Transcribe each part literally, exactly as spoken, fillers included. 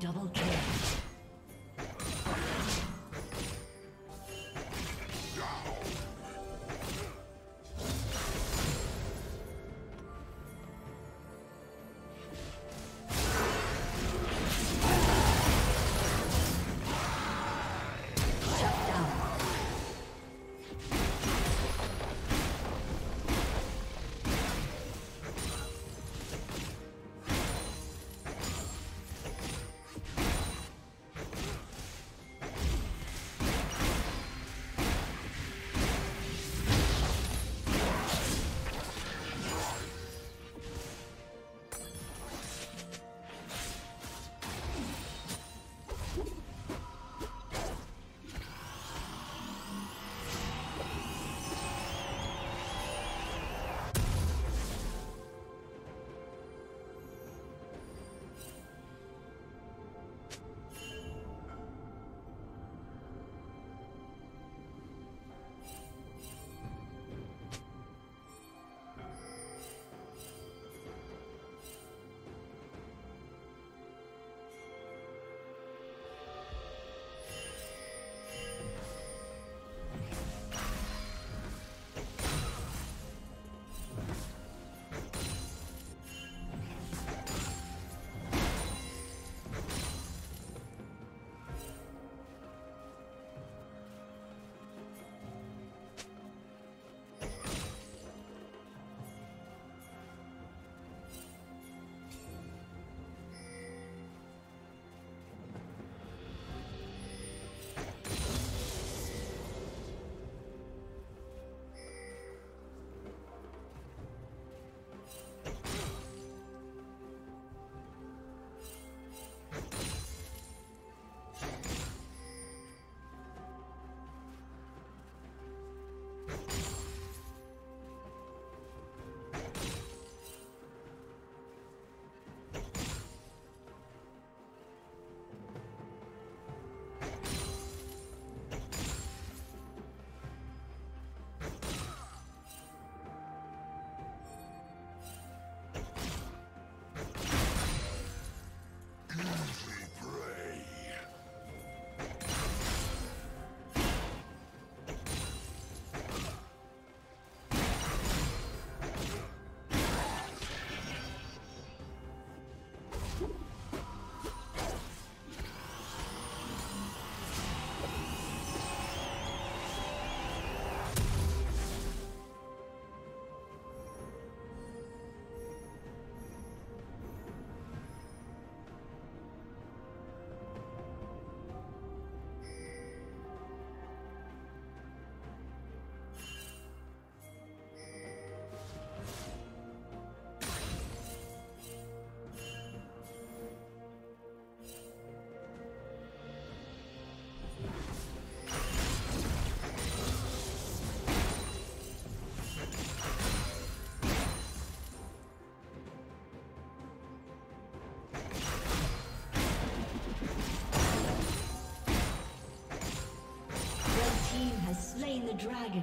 Double kill. The dragon.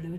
Blue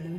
Blue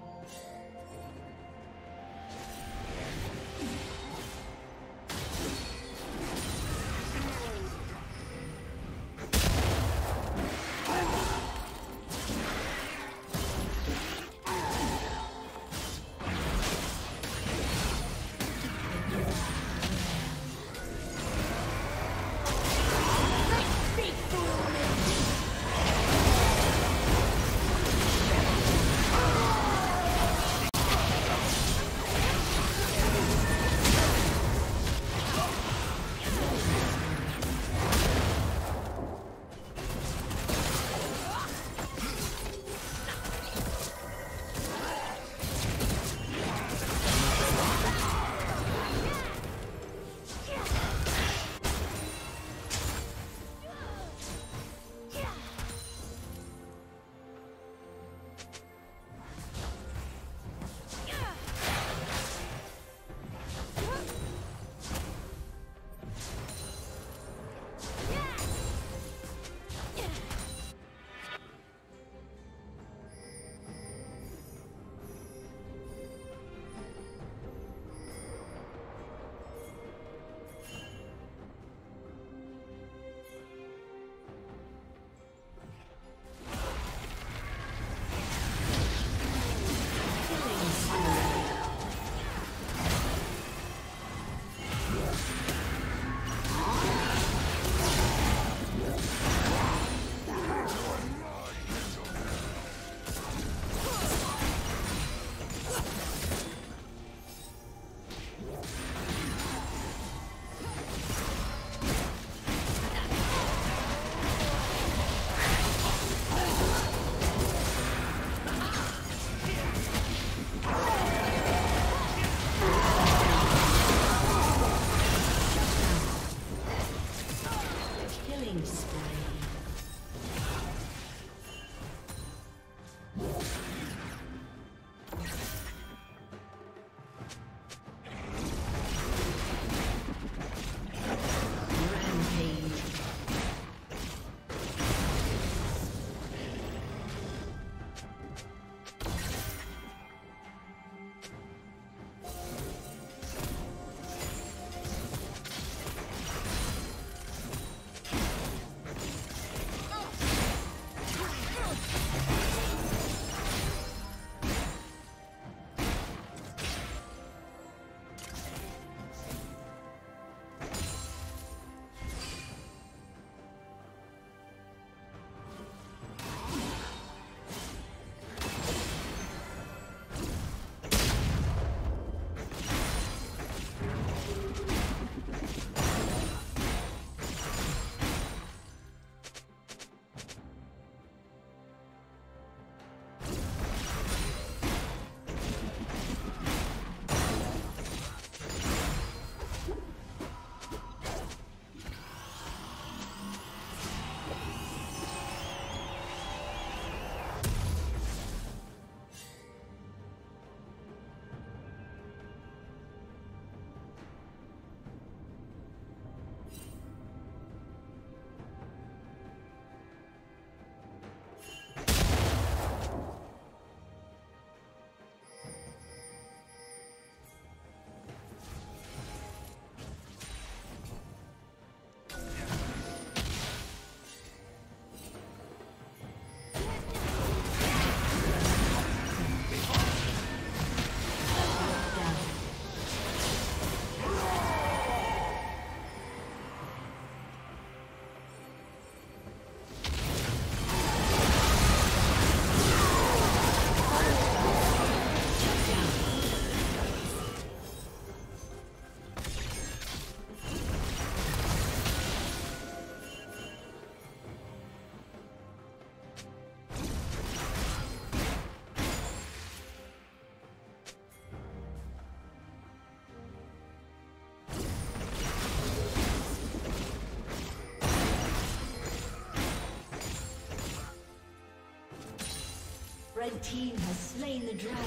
team has slain the dragon.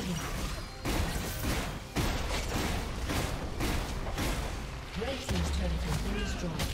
Red team's turret has been destroyed.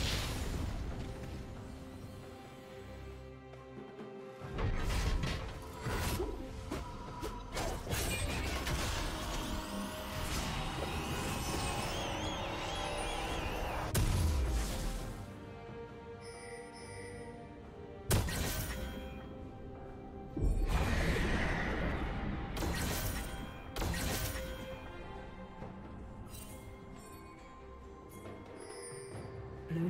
Blue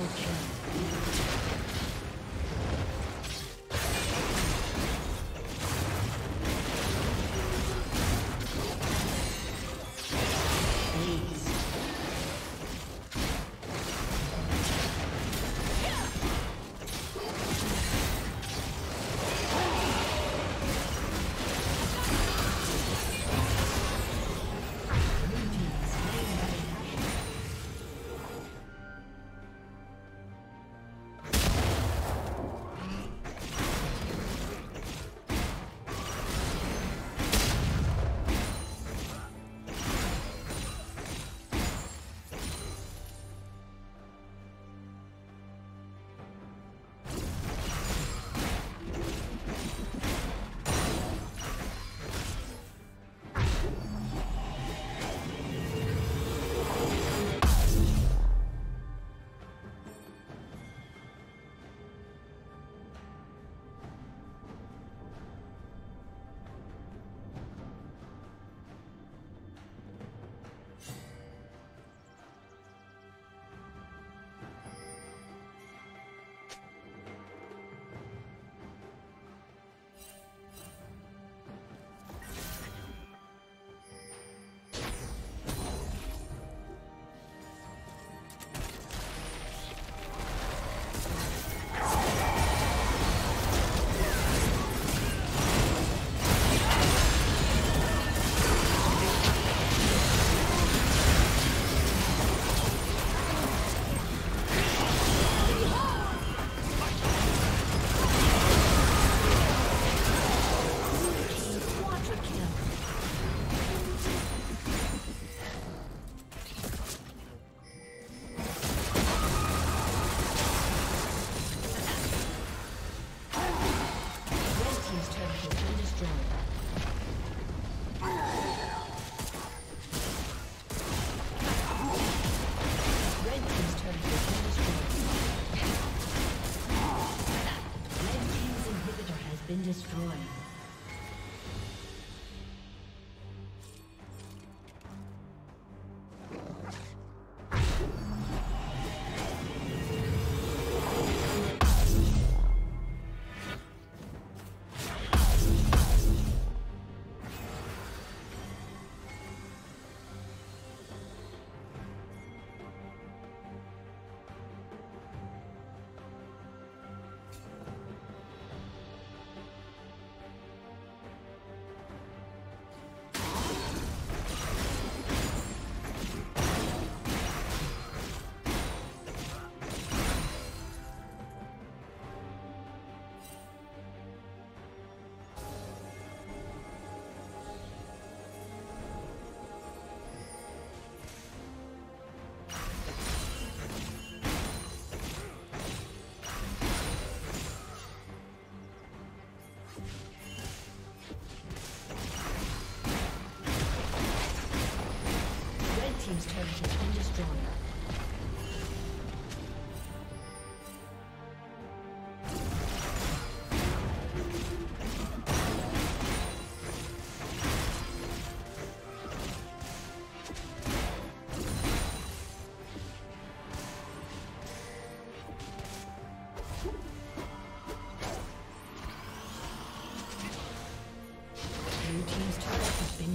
Okay.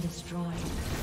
been destroyed.